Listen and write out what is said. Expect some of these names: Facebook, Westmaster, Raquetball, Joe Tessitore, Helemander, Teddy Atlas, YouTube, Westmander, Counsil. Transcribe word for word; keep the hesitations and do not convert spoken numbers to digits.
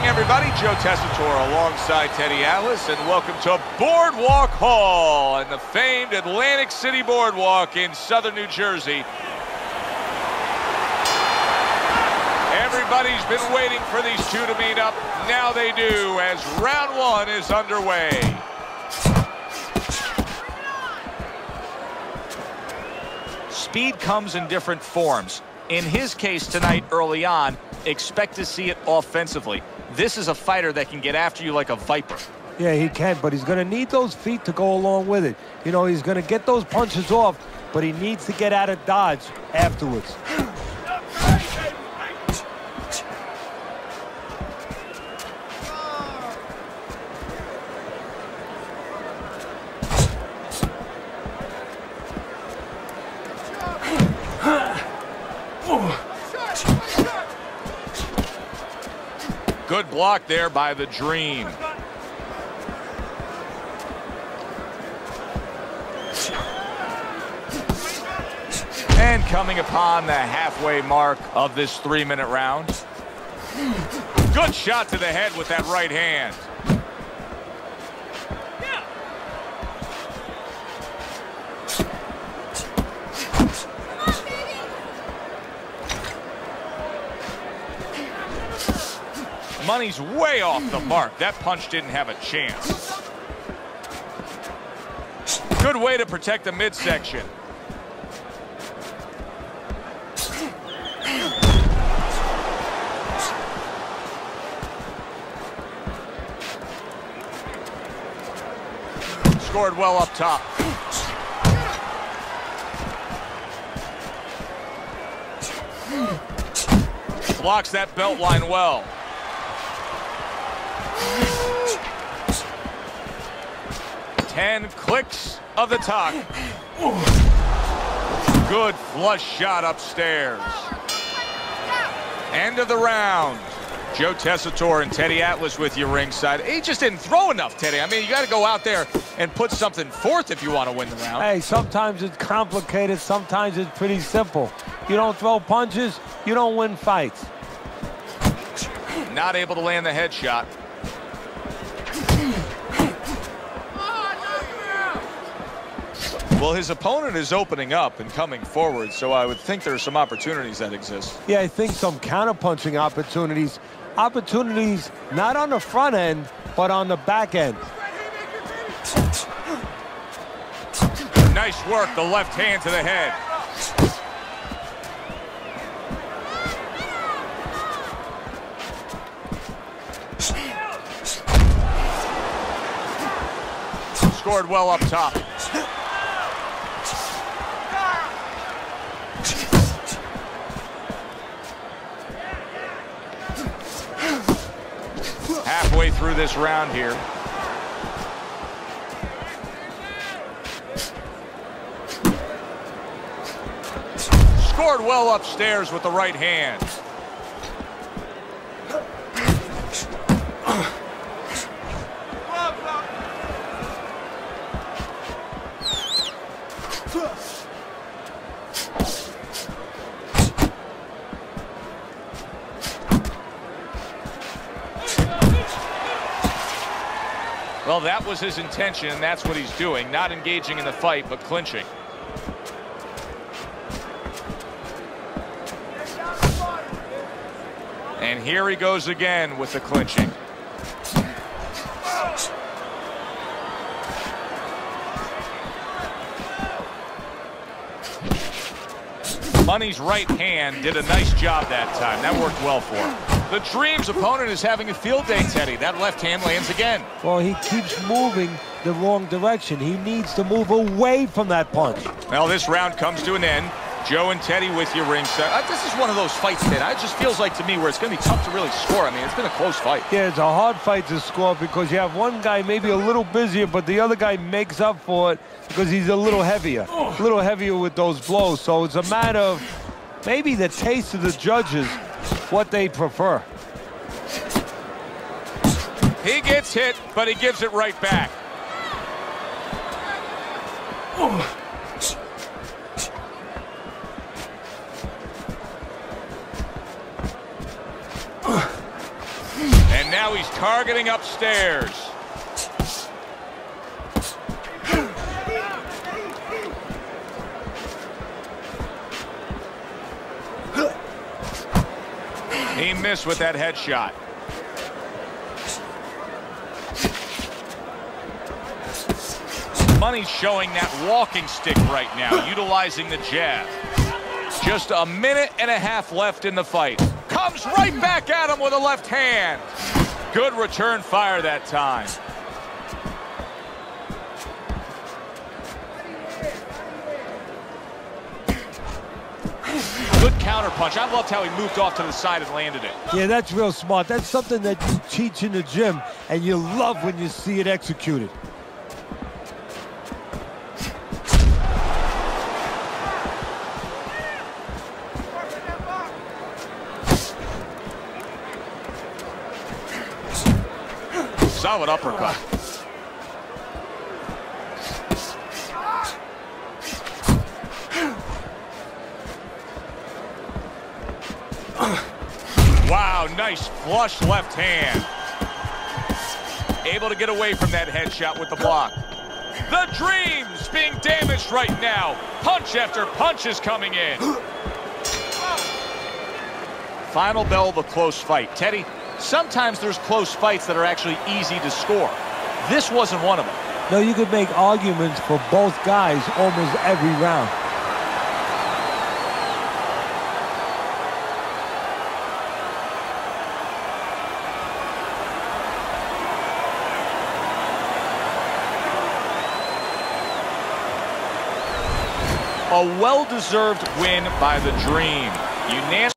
morning, everybody. Joe Tessitore alongside Teddy Atlas, and welcome to Boardwalk Hall and the famed Atlantic City Boardwalk in southern New Jersey. Everybody's been waiting for these two to meet up. Now they do, as round one is underway. Speed comes in different forms. In his case tonight, early on, expect to see it offensively. This is a fighter that can get after you like a viper. Yeah, he can, but he's going to need those feet to go along with it. You know, he's going to get those punches off, but he needs to get out of dodge afterwards. Good block there by the Dream. And coming upon the halfway mark of this three-minute round. Good shot to the head with that right hand. Money's way off the mark. That punch didn't have a chance. Good way to protect the midsection. Scored well up top. Blocks that belt line well. Ten clicks of the top. Good flush shot upstairs. End of the round. Joe Tessitore and Teddy Atlas with you ringside. He just didn't throw enough, Teddy. I mean, you got to go out there and put something forth if you want to win the round. Hey, sometimes it's complicated. Sometimes it's pretty simple. You don't throw punches, you don't win fights. Not able to land the headshot. Well, his opponent is opening up and coming forward, so I would think there are some opportunities that exist. Yeah, I think some counterpunching opportunities. Opportunities not on the front end, but on the back end. Nice work, the left hand to the head. Scored well up top. Halfway through this round here. Scored well upstairs with the right hand. Well, that was his intention, and that's what he's doing. Not engaging in the fight, but clinching. And here he goes again with the clinching. Money's right hand did a nice job that time. That worked well for him. The Dream's opponent is having a field day, Teddy. That left hand lands again. Well, he keeps moving the wrong direction. He needs to move away from that punch. Well, this round comes to an end. Joe and Teddy with you ringside. Uh, this is one of those fights, Ted. It just feels like to me where it's going to be tough to really score. I mean, it's been a close fight. Yeah, it's a hard fight to score because you have one guy maybe a little busier, but the other guy makes up for it because he's a little heavier. A little heavier with those blows. So it's a matter of maybe the taste of the judges, what they prefer. He gets hit, but he gives it right back. Oh. And Now he's targeting upstairs. He missed with that headshot. Money's showing that walking stick right now, utilizing the jab. Just a minute and a half left in the fight. Comes right back at him with a left hand. Good return fire that time. Good counterpunch. I loved how he moved off to the side and landed it. Yeah, that's real smart. That's something that you teach in the gym, and you love when you see it executed. Solid uppercut. Wow, nice flush left hand. Able to get away from that headshot with the block. The dream's being damaged right now. Punch after punch is coming in. Final bell of a close fight. Teddy, sometimes there's close fights that are actually easy to score. This wasn't one of them. No, you could make arguments for both guys almost every round. A well-deserved win by the Dream. Unanimous.